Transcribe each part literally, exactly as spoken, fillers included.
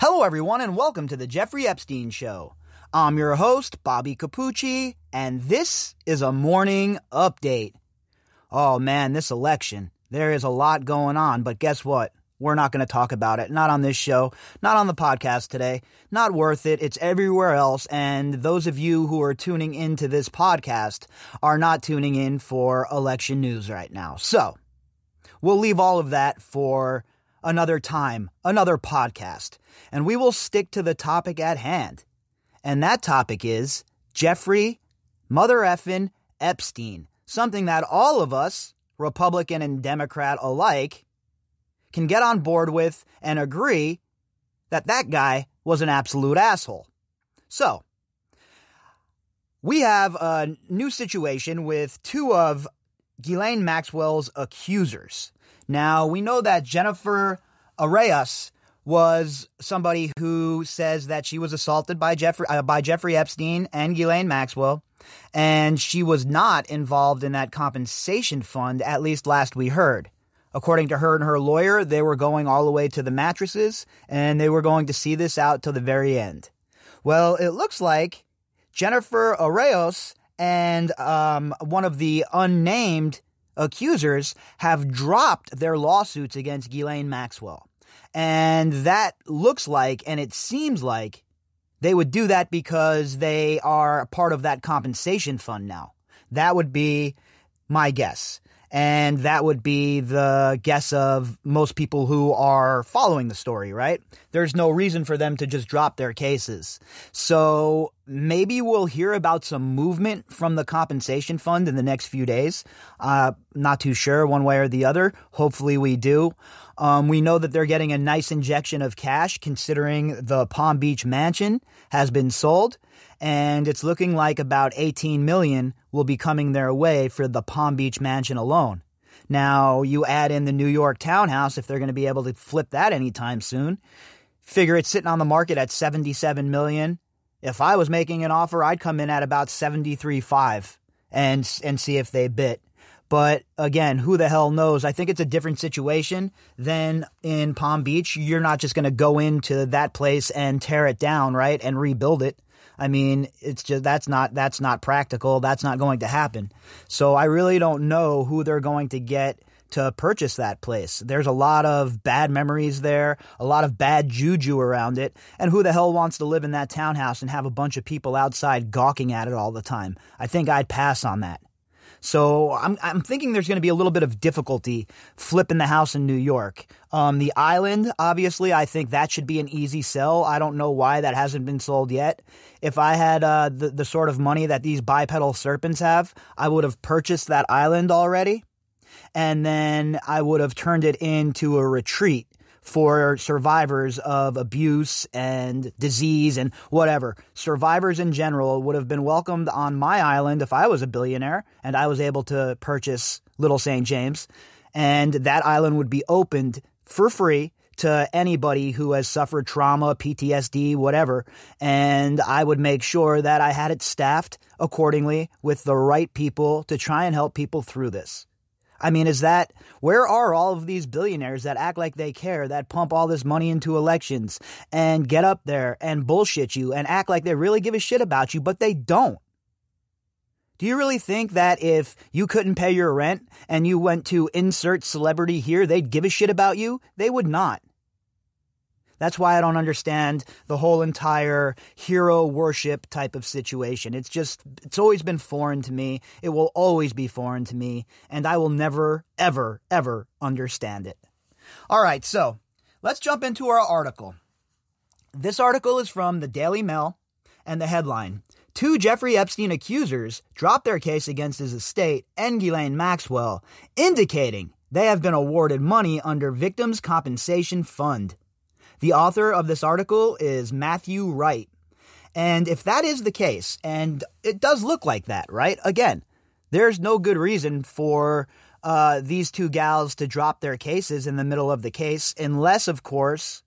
Hello everyone and welcome to the Jeffrey Epstein Show. I'm your host, Bobby Capucci, and this is a morning update. Oh man, this election. There is a lot going on, but guess what? We're not going to talk about it. Not on this show, not on the podcast today. Not worth it. It's everywhere else, and those of you who are tuning into this podcast are not tuning in for election news right now. So, we'll leave all of that for another time, another podcast, and we will stick to the topic at hand. And that topic is Jeffrey Mother Effin Epstein, something that all of us, Republican and Democrat alike, can get on board with and agree that that guy was an absolute asshole. So, we have a new situation with two of Ghislaine Maxwell's accusers. Now, we know that Jennifer Araoz was somebody who says that she was assaulted by Jeffrey uh, by Jeffrey Epstein and Ghislaine Maxwell, and she was not involved in that compensation fund, at least last we heard. According to her and her lawyer, they were going all the way to the mattresses, and they were going to see this out till the very end. Well, it looks like Jennifer Araoz and um, one of the unnamed accusers have dropped their lawsuits against Ghislaine Maxwell. And that looks like, and it seems like, they would do that because they are part of that compensation fund now. That would be my guess. And that would be the guess of most people who are following the story, right? There's no reason for them to just drop their cases. So maybe we'll hear about some movement from the compensation fund in the next few days. Uh, not too sure one way or the other. Hopefully we do. Um, we know that they're getting a nice injection of cash considering the Palm Beach mansion has been sold. And it's looking like about eighteen million dollars will be coming their way for the Palm Beach mansion alone. Now, you add in the New York townhouse if they're going to be able to flip that anytime soon. Figure it's sitting on the market at seventy-seven million dollars. If I was making an offer, I'd come in at about seventy-three point five and and see if they bit. But again, who the hell knows? I think it's a different situation than in Palm Beach. You're not just going to go into that place and tear it down, right, and rebuild it. I mean, it's just that's not that's not practical. That's not going to happen. So I really don't know who they're going to get to purchase that place. There's a lot of bad memories there, a lot of bad juju around it, and who the hell wants to live in that townhouse and have a bunch of people outside gawking at it all the time? I think I'd pass on that. So I'm I'm thinking there's going to be a little bit of difficulty flipping the house in New York. Um, the island, obviously, I think that should be an easy sell. I don't know why that hasn't been sold yet. If I had uh, the, the sort of money that these bipedal serpents have, I would have purchased that island already, and then I would have turned it into a retreat for survivors of abuse and disease and whatever. Survivors in general would have been welcomed on my island if I was a billionaire and I was able to purchase Little Saint James. And that island would be opened for free to anybody who has suffered trauma, P T S D, whatever. And I would make sure that I had it staffed accordingly with the right people to try and help people through this. I mean, is that where are all of these billionaires that act like they care, that pump all this money into elections and get up there and bullshit you and act like they really give a shit about you, but they don't? Do you really think that if you couldn't pay your rent and you went to insert celebrity here, they'd give a shit about you? They would not. That's why I don't understand the whole entire hero worship type of situation. It's just, it's always been foreign to me. It will always be foreign to me. And I will never, ever, ever understand it. All right, so let's jump into our article. This article is from the Daily Mail and the headline, Two Jeffrey Epstein accusers dropped their case against his estate and Ghislaine Maxwell, indicating they have been awarded money under Victims' Compensation Fund. The author of this article is Matthew Wright. And if that is the case, and it does look like that, right? Again, there's no good reason for uh, these two gals to drop their cases in the middle of the case, unless, of course,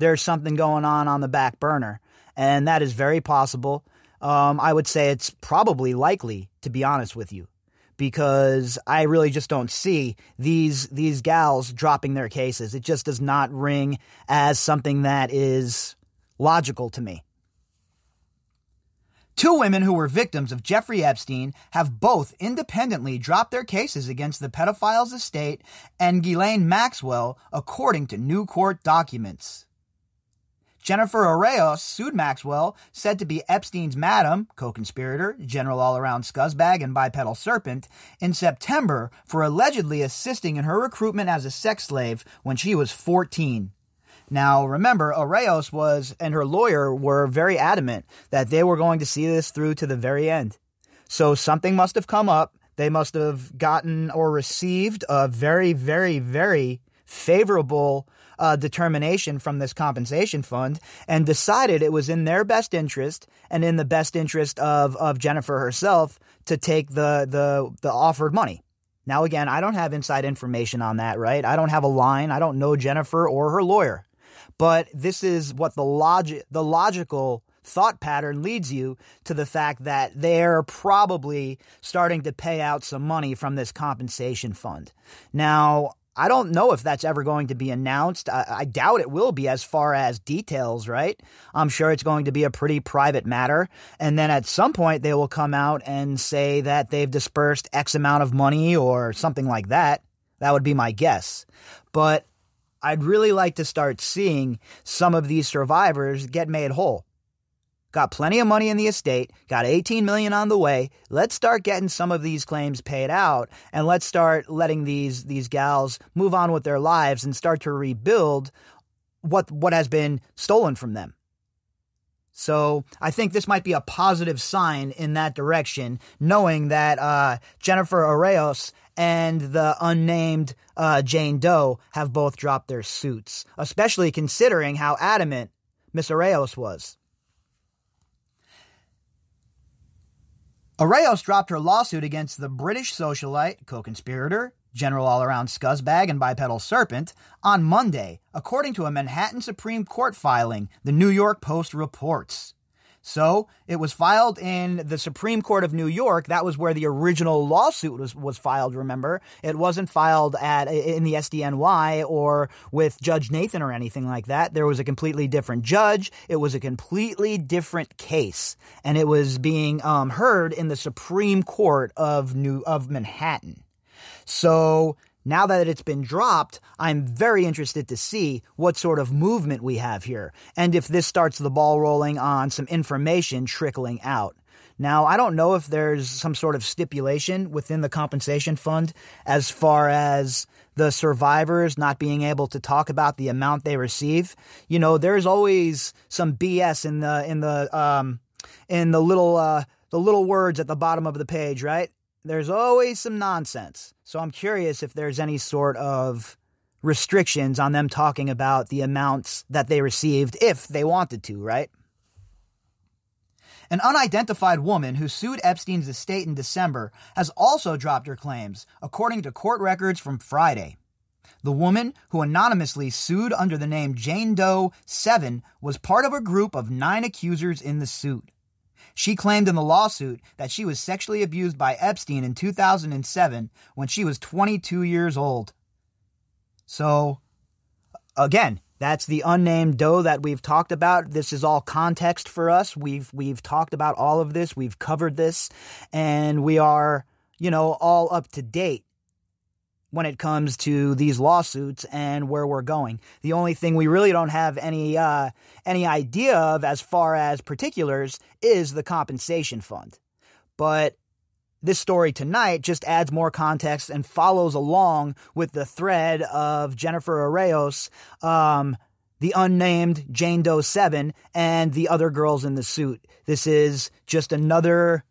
there's something going on on the back burner. And that is very possible. Um, I would say it's probably likely, to be honest with you. because I really just don't see these these gals dropping their cases. It just does not ring as something that is logical to me. Two women who were victims of Jeffrey Epstein have both independently dropped their cases against the pedophile's estate and Ghislaine Maxwell, according to new court documents. Jennifer Araoz sued Maxwell, said to be Epstein's madam, co-conspirator, general all-around scuzzbag, and bipedal serpent, in September for allegedly assisting in her recruitment as a sex slave when she was fourteen. Now, remember, Araoz was and her lawyer were very adamant that they were going to see this through to the very end. So something must have come up. They must have gotten or received a very, very, very favorable uh, determination from this compensation fund and decided it was in their best interest and in the best interest of, of Jennifer herself to take the, the, the offered money. Now, again, I don't have inside information on that, right? I don't have a line. I don't know Jennifer or her lawyer. But this is what the log- the logical thought pattern leads you to, the fact that they're probably starting to pay out some money from this compensation fund. Now, I don't know if that's ever going to be announced. I, I doubt it will be, as far as details, right? I'm sure it's going to be a pretty private matter. And then at some point they will come out and say that they've dispersed X amount of money or something like that. That would be my guess. But I'd really like to start seeing some of these survivors get made whole. Got plenty of money in the estate, got eighteen million dollars on the way. Let's start getting some of these claims paid out, and let's start letting these these gals move on with their lives and start to rebuild what what has been stolen from them. So I think this might be a positive sign in that direction, knowing that uh, Jennifer Araoz and the unnamed uh, Jane Doe have both dropped their suits, especially considering how adamant Miss Araoz was. Araoz dropped her lawsuit against the British socialite, co-conspirator, general all-around scuzzbag, and bipedal serpent on Monday, according to a Manhattan Supreme Court filing, the New York Post reports. So, it was filed in the Supreme Court of New York. That was where the original lawsuit was, was filed, remember? It wasn't filed at in the S D N Y or with Judge Nathan or anything like that. There was a completely different judge. It was a completely different case. And it was being um, heard in the Supreme Court of New of Manhattan. So, now that it's been dropped, I'm very interested to see what sort of movement we have here, and if this starts the ball rolling on some information trickling out. Now, I don't know if there's some sort of stipulation within the compensation fund as far as the survivors not being able to talk about the amount they receive. You know, there's always some B S in the in the um, in the little uh, the little words at the bottom of the page, right? There's always some nonsense. So I'm curious if there's any sort of restrictions on them talking about the amounts that they received if they wanted to, right? An unidentified woman who sued Epstein's estate in December has also dropped her claims, according to court records from Friday. The woman, who anonymously sued under the name Jane Doe seven, was part of a group of nine accusers in the suit. She claimed in the lawsuit that she was sexually abused by Epstein in two thousand seven when she was twenty-two years old. So, again, that's the unnamed Doe that we've talked about. This is all context for us. We've we've talked about all of this. We've covered this. And we are, you know, all up to date when it comes to these lawsuits and where we're going. The only thing we really don't have any uh, any idea of as far as particulars is the compensation fund. But this story tonight just adds more context and follows along with the thread of Jennifer Araoz, um, the unnamed Jane Doe seven, and the other girls in the suit. This is just another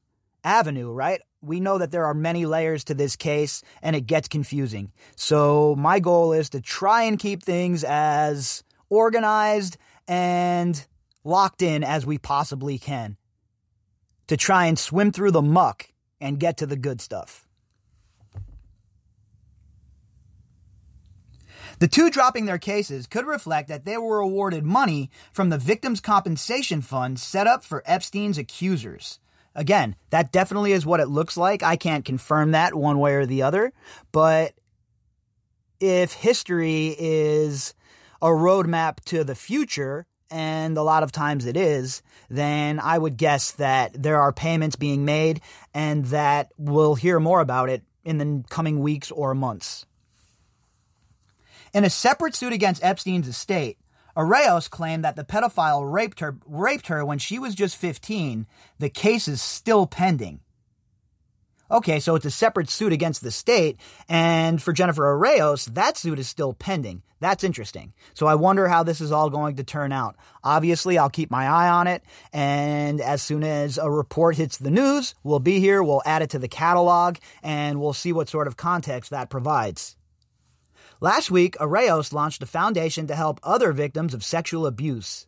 avenue, right? We know that there are many layers to this case, and it gets confusing. So my goal is to try and keep things as organized and locked in as we possibly can, to try and swim through the muck and get to the good stuff. The two dropping their cases could reflect that they were awarded money from the victims' compensation fund set up for Epstein's accusers. Again, that definitely is what it looks like. I can't confirm that one way or the other. But if history is a roadmap to the future, and a lot of times it is, then I would guess that there are payments being made and that we'll hear more about it in the coming weeks or months. In a separate suit against Epstein's estate, Araoz claimed that the pedophile raped her, raped her when she was just fifteen. The case is still pending. Okay, so it's a separate suit against the state, and for Jennifer Araoz, that suit is still pending. That's interesting. So I wonder how this is all going to turn out. Obviously, I'll keep my eye on it, and as soon as a report hits the news, we'll be here, we'll add it to the catalog, and we'll see what sort of context that provides. Last week, Araoz launched a foundation to help other victims of sexual abuse.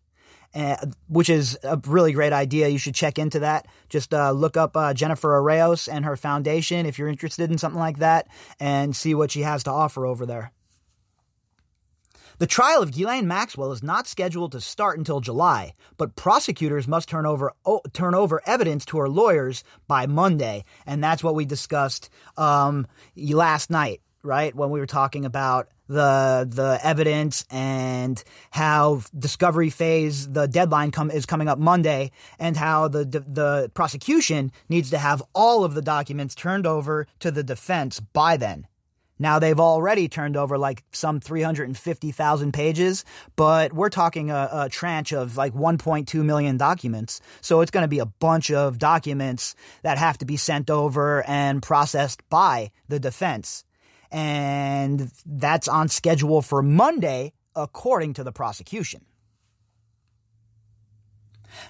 Uh, which is a really great idea. You should check into that. Just uh, look up uh, Jennifer Araoz and her foundation if you're interested in something like that and see what she has to offer over there. The trial of Ghislaine Maxwell is not scheduled to start until July, but prosecutors must turn over oh, turn over evidence to her lawyers by Monday, and that's what we discussed um, last night, right, when we were talking about the the evidence and how discovery phase, the deadline come is coming up Monday, and how the the prosecution needs to have all of the documents turned over to the defense by then. Now, they've already turned over like some three hundred fifty thousand pages, but we're talking a, a tranche of like one point two million documents. So it's going to be a bunch of documents that have to be sent over and processed by the defense. And that's on schedule for Monday, according to the prosecution.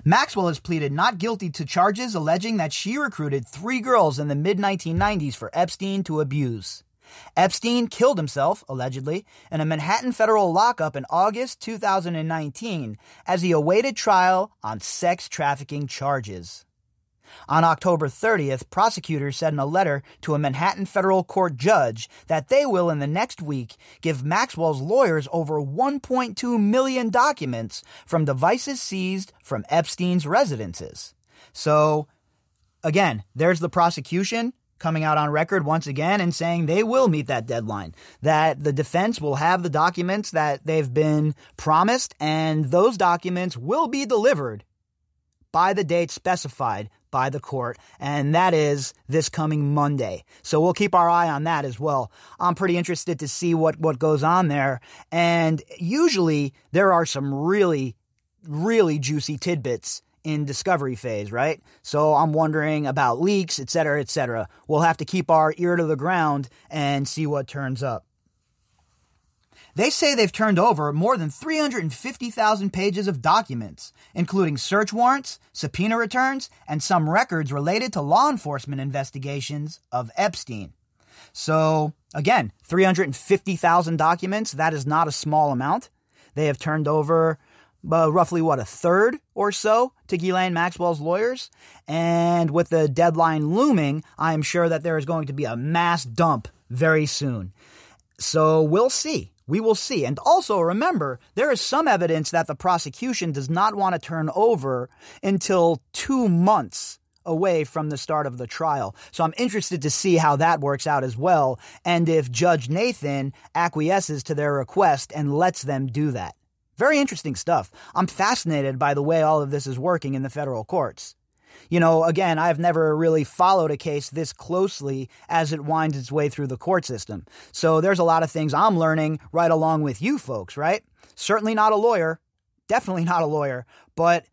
Maxwell has pleaded not guilty to charges alleging that she recruited three girls in the mid nineteen nineties for Epstein to abuse. Epstein killed himself, allegedly, in a Manhattan federal lockup in August two thousand nineteen as he awaited trial on sex trafficking charges. On October thirtieth, prosecutors said in a letter to a Manhattan federal court judge that they will in the next week give Maxwell's lawyers over one point two million documents from devices seized from Epstein's residences. So, again, there's the prosecution coming out on record once again and saying they will meet that deadline, that the defense will have the documents that they've been promised, and those documents will be delivered by the date specified by the court, and that is this coming Monday. So we'll keep our eye on that as well. I'm pretty interested to see what, what goes on there. And usually there are some really, really juicy tidbits in discovery phase, right? So I'm wondering about leaks, et cetera, et cetera. We'll have to keep our ear to the ground and see what turns up. They say they've turned over more than three hundred fifty thousand pages of documents, including search warrants, subpoena returns, and some records related to law enforcement investigations of Epstein. So, again, three hundred fifty thousand documents, that is not a small amount. They have turned over uh, roughly, what, a third or so to Ghislaine Maxwell's lawyers. And with the deadline looming, I am sure that there is going to be a mass dump very soon. So we'll see. We will see. And also remember, there is some evidence that the prosecution does not want to turn over until two months away from the start of the trial. So I'm interested to see how that works out as well, and if Judge Nathan acquiesces to their request and lets them do that. Very interesting stuff. I'm fascinated by the way all of this is working in the federal courts. You know, again, I've never really followed a case this closely as it winds its way through the court system. So there's a lot of things I'm learning right along with you folks, right? Certainly not a lawyer, definitely not a lawyer, but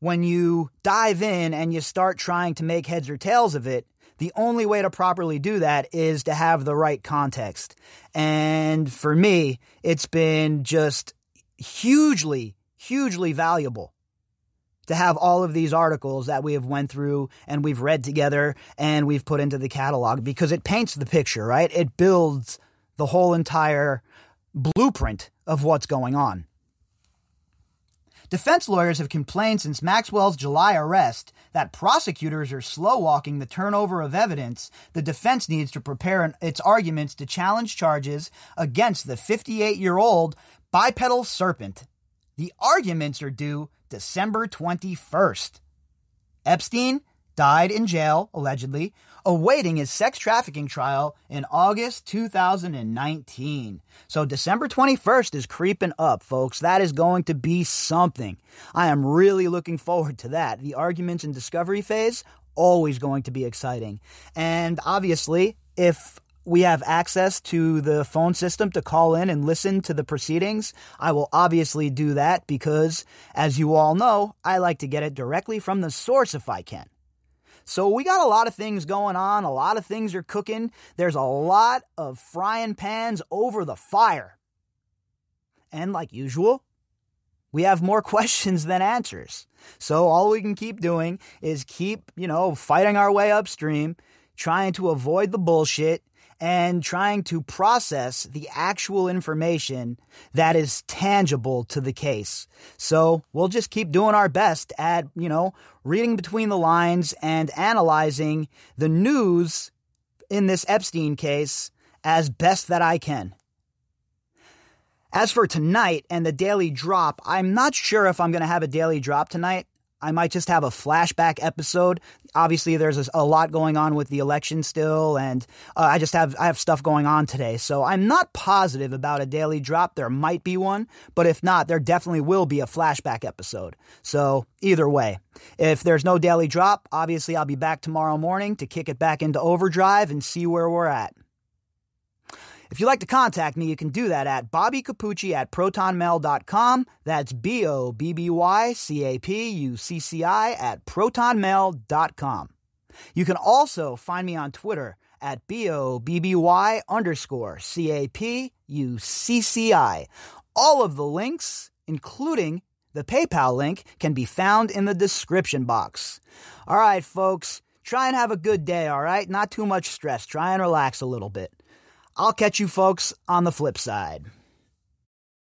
when you dive in and you start trying to make heads or tails of it, the only way to properly do that is to have the right context. And for me, it's been just hugely, hugely valuable to have all of these articles that we have went through and we've read together and we've put into the catalog, because it paints the picture, right? It builds the whole entire blueprint of what's going on. Defense lawyers have complained since Maxwell's July arrest that prosecutors are slow-walking the turnover of evidence the defense needs to prepare its arguments to challenge charges against the fifty-eight-year-old bipedal serpent. The arguments are due December twenty-first. Epstein, died in jail, allegedly, awaiting his sex trafficking trial in August two thousand nineteen. So December twenty-first is creeping up, folks. That is going to be something. I am really looking forward to that. The arguments and discovery phase, always going to be exciting. And obviously, if we have access to the phone system to call in and listen to the proceedings, I will obviously do that because, as you all know, I like to get it directly from the source if I can. So we got a lot of things going on. A lot of things are cooking. There's a lot of frying pans over the fire. And like usual, we have more questions than answers. So all we can keep doing is keep, you know, fighting our way upstream, trying to avoid the bullshit, and trying to process the actual information that is tangible to the case. So we'll just keep doing our best at, you know, reading between the lines and analyzing the news in this Epstein case as best that I can. As for tonight and the daily drop, I'm not sure if I'm going to have a daily drop tonight. I might just have a flashback episode. Obviously, there's a lot going on with the election still, and uh, I just have I have stuff going on today. So I'm not positive about a daily drop. There might be one, but if not, there definitely will be a flashback episode. So either way, if there's no daily drop, obviously I'll be back tomorrow morning to kick it back into overdrive and see where we're at. If you'd like to contact me, you can do that at Bobby Capucci at protonmail dot com. That's B O B B Y C A P U C C I at protonmail dot com. You can also find me on Twitter at B O B B Y underscore C A P U C C I. All of the links, including the PayPal link, can be found in the description box. All right, folks, try and have a good day, all right? Not too much stress. Try and relax a little bit. I'll catch you folks on the flip side.